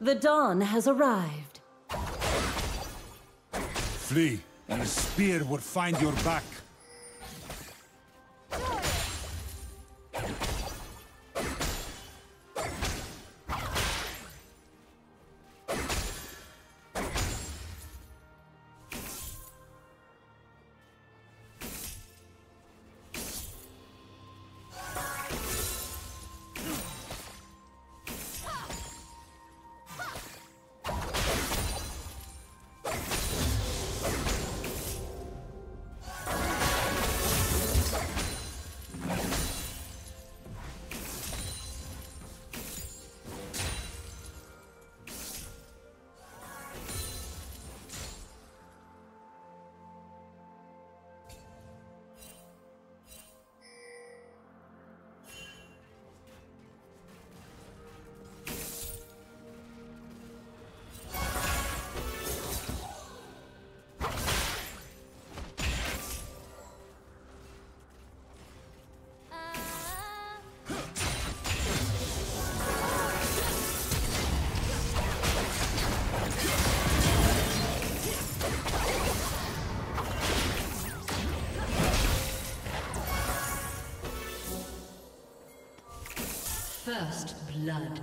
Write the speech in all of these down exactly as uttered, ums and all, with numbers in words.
The dawn has arrived. Flee, and a spear would find your back. First blood.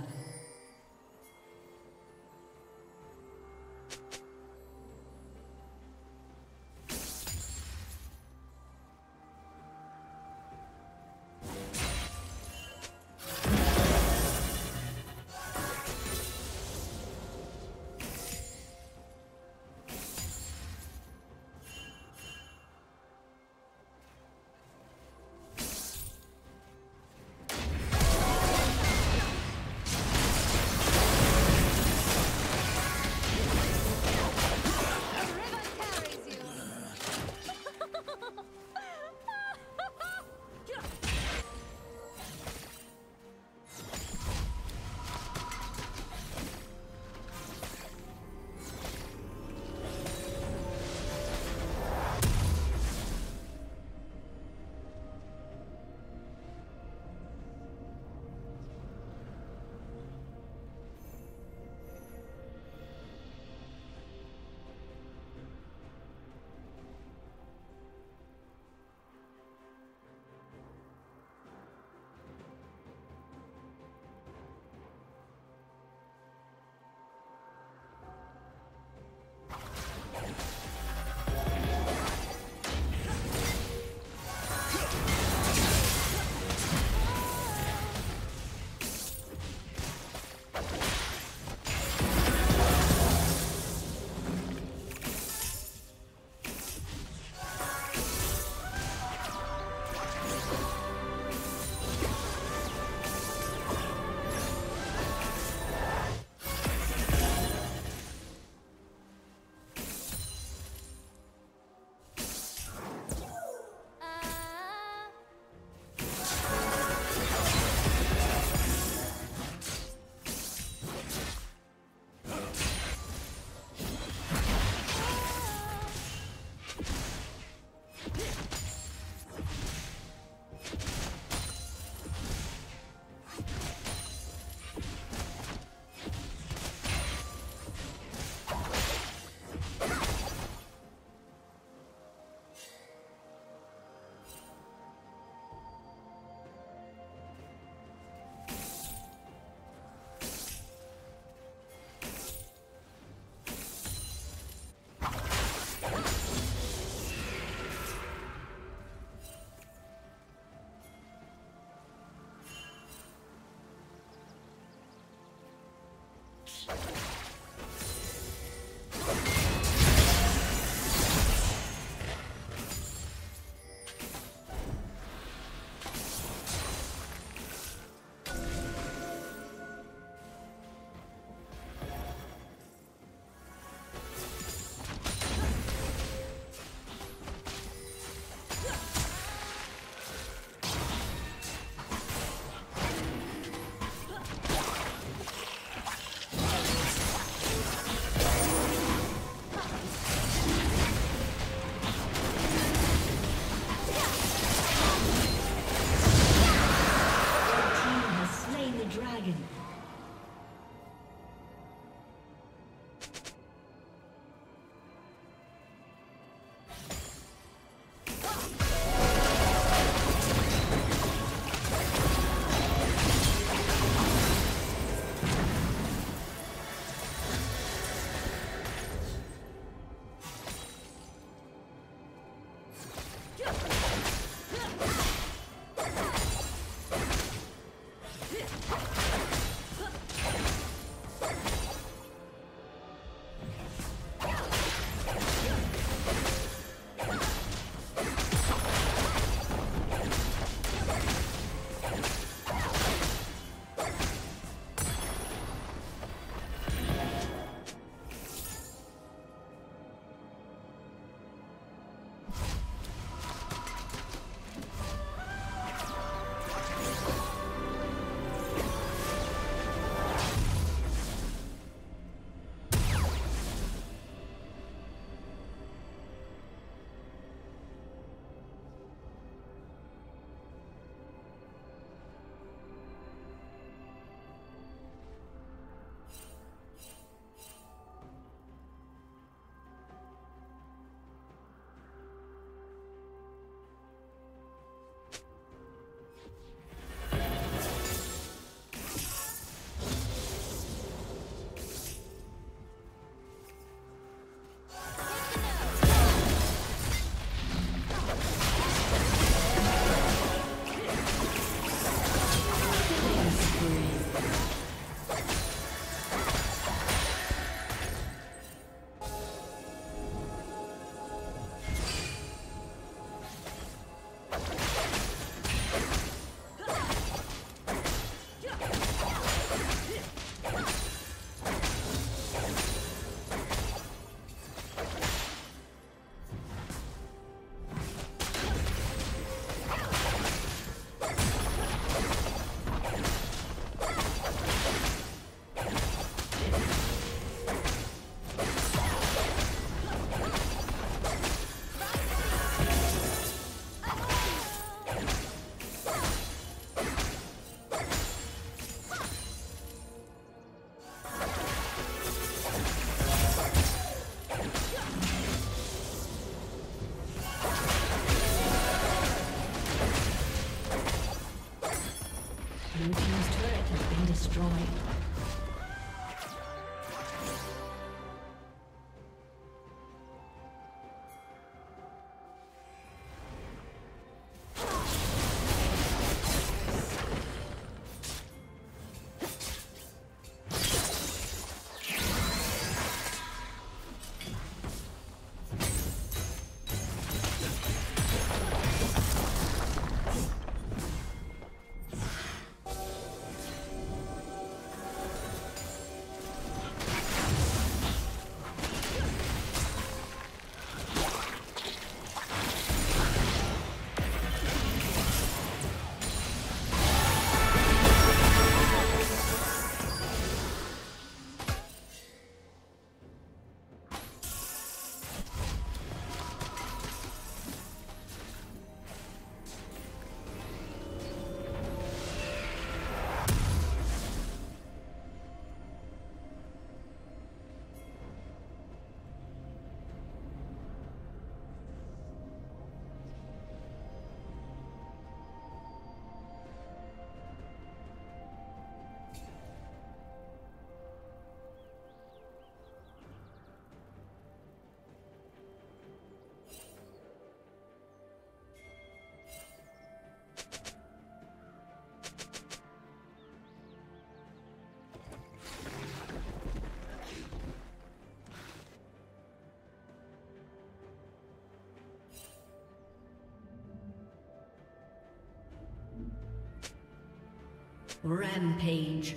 Rampage.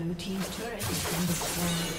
Blue team's turret has been destroyed.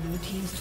Blue team's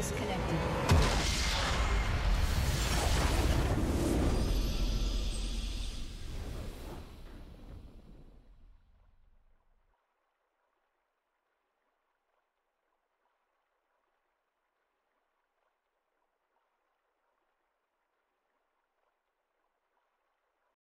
disconnected.